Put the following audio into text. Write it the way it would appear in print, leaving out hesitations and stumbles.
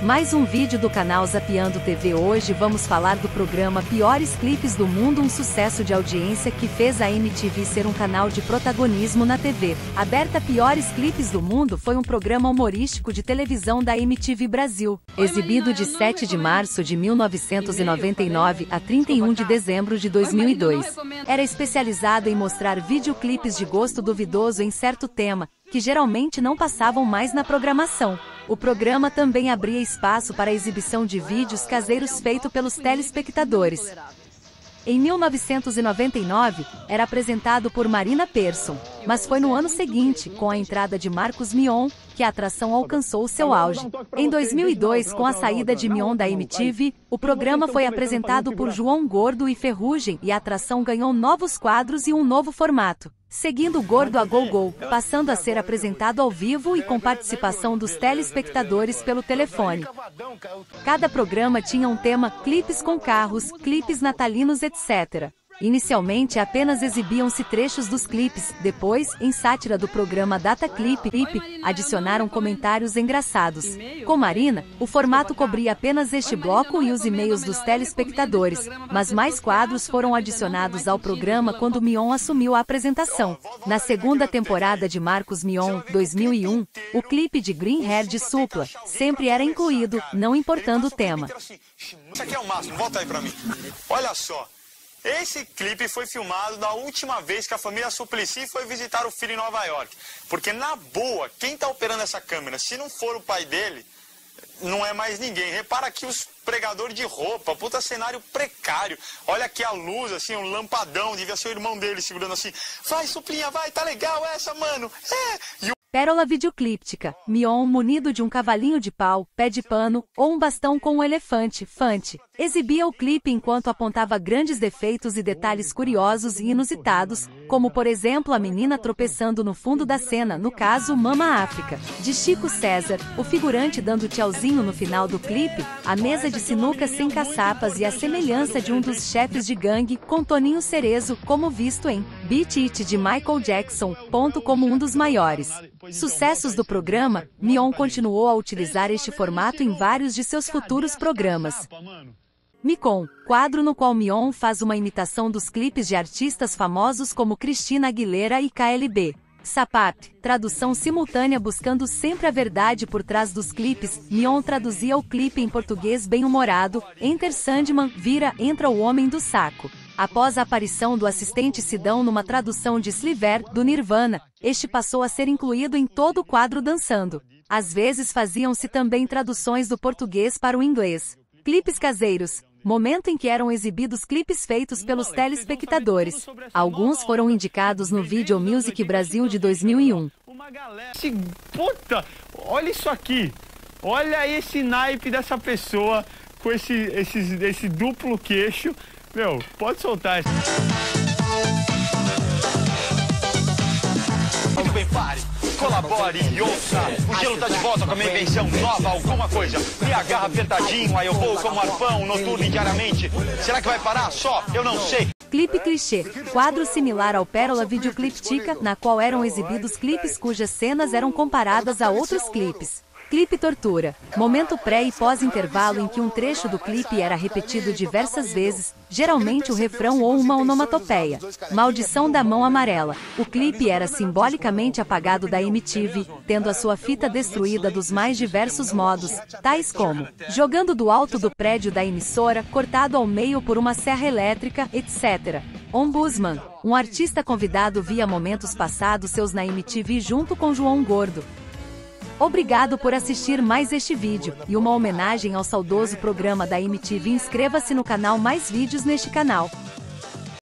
Mais um vídeo do canal Zapeando TV. Hoje vamos falar do programa Piores Clipes do Mundo, um sucesso de audiência que fez a MTV ser um canal de protagonismo na TV. Aberta Piores Clipes do Mundo foi um programa humorístico de televisão da MTV Brasil, exibido de 7 de março de 1999 a 31 de dezembro de 2002. Era especializado em mostrar videoclipes de gosto duvidoso em certo tema, que geralmente não passavam mais na programação. O programa também abria espaço para a exibição de vídeos caseiros feitos pelos telespectadores. Em 1999, era apresentado por Marina Persson, mas foi no ano seguinte, com a entrada de Marcos Mion, que a atração alcançou o seu auge. Em 2002, com a saída de Mion da MTV, o programa foi apresentado por João Gordo e Ferrugem e a atração ganhou novos quadros e um novo formato, seguindo Gordo a Go-Go, passando a ser apresentado ao vivo e com participação dos telespectadores pelo telefone. Cada programa tinha um tema, clipes com carros, clipes natalinos, etc. Inicialmente apenas exibiam-se trechos dos clipes, depois, em sátira do programa Data Clip, adicionaram comentários engraçados. Com Marina, o formato cobria apenas este bloco e os e-mails dos telespectadores, mas mais quadros foram adicionados ao programa quando Mion assumiu a apresentação. Na segunda temporada de Marcos Mion, 2001, o clipe de Green Hair de Supla sempre era incluído, não importando o tema. Isso aqui é o máximo, volta aí pra mim. Olha só. Esse clipe foi filmado da última vez que a família Suplicy foi visitar o filho em Nova York. Porque, na boa, quem tá operando essa câmera, se não for o pai dele, não é mais ninguém. Repara aqui os pregadores de roupa, puta cenário precário. Olha aqui a luz, assim, um lampadão, devia ser o irmão dele segurando assim. Vai, Suplinha, vai, tá legal essa, mano. É. Pérola Videocliptica. Mion, munido de um cavalinho de pau, pé de pano ou um bastão com um elefante, fante, exibia o clipe enquanto apontava grandes defeitos e detalhes curiosos e inusitados, como por exemplo a menina tropeçando no fundo da cena, no caso Mama África, de Chico César, o figurante dando tchauzinho no final do clipe, a mesa de sinuca sem caçapas e a semelhança de um dos chefes de gangue com Toninho Cerezo, como visto em Beat It de Michael Jackson, ponto como um dos maiores sucessos do programa. Mion continuou a utilizar este formato em vários de seus futuros programas. Micon, quadro no qual Mion faz uma imitação dos clipes de artistas famosos como Cristina Aguilera e KLB. Sapate, tradução simultânea buscando sempre a verdade por trás dos clipes. Mion traduzia o clipe em português bem-humorado, Enter Sandman, vira, entra o homem do saco. Após a aparição do assistente Sidão numa tradução de Sliver, do Nirvana, este passou a ser incluído em todo o quadro dançando. Às vezes faziam-se também traduções do português para o inglês. Clipes caseiros. Momento em que eram exibidos clipes feitos pelos telespectadores. Alguns foram indicados no Video Music Brasil de 2001. Uma galera... Puta! Olha isso aqui! Olha esse naipe dessa pessoa com esse duplo queixo. Meu, pode soltar. Muito bem, pare, colabore e ouça. O gelo tá de volta com a minha invenção nova, alguma coisa. Me agarra apertadinho, aí eu vou como arpão, noturno e diariamente. Será que vai parar só? Eu não sei. Clipe clichê, quadro similar ao Pérola Videocliptica, na qual eram exibidos clipes cujas cenas eram comparadas a outros clipes. Clipe Tortura, momento pré e pós-intervalo em que um trecho do clipe era repetido diversas vezes, geralmente o refrão ou uma onomatopeia. Maldição da mão amarela, o clipe era simbolicamente apagado da MTV, tendo a sua fita destruída dos mais diversos modos, tais como jogando do alto do prédio da emissora, cortado ao meio por uma serra elétrica, etc. Ombudsman, um artista convidado via momentos passados seus na MTV junto com João Gordo. Obrigado por assistir mais este vídeo, e uma homenagem ao saudoso programa da MTV. Inscreva-se no canal, mais vídeos neste canal.